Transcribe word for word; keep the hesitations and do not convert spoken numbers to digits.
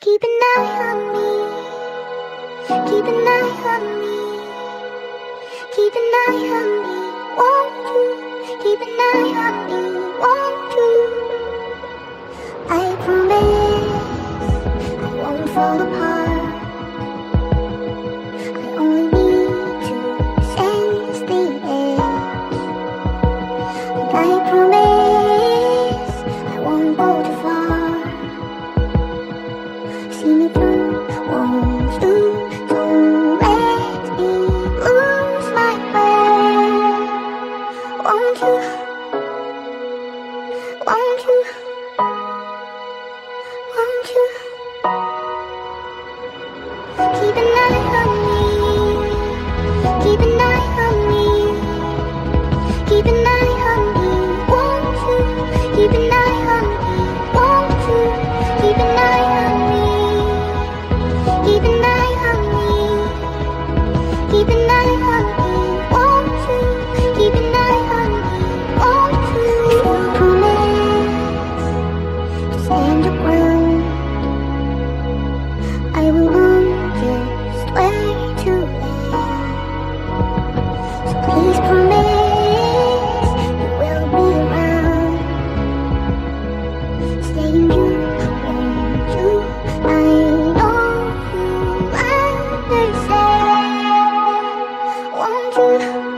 Keep an eye on me. Keep an eye on me. Keep an eye on me. Won't you? Keep an eye on me. Won't you? I promise I won't fall apart. I only need to sense the edge. And I promise I won't go too far. See me through, won't you? Don't let me lose my way. Won't you? Won't you? Won't you? Keep an eye on me. Keep an eye on me. Keep an eye on me. Won't you? Keep an eye on me. Won't you? Keep an eye on me. Keep an eye on me. Keep an eye on me. Won't you? Keep an eye on me. Won't you? I promise to stand your ground. I will learn just where to land. So please promise you will be around. Staying you, won't you? I know you understand. Won't you?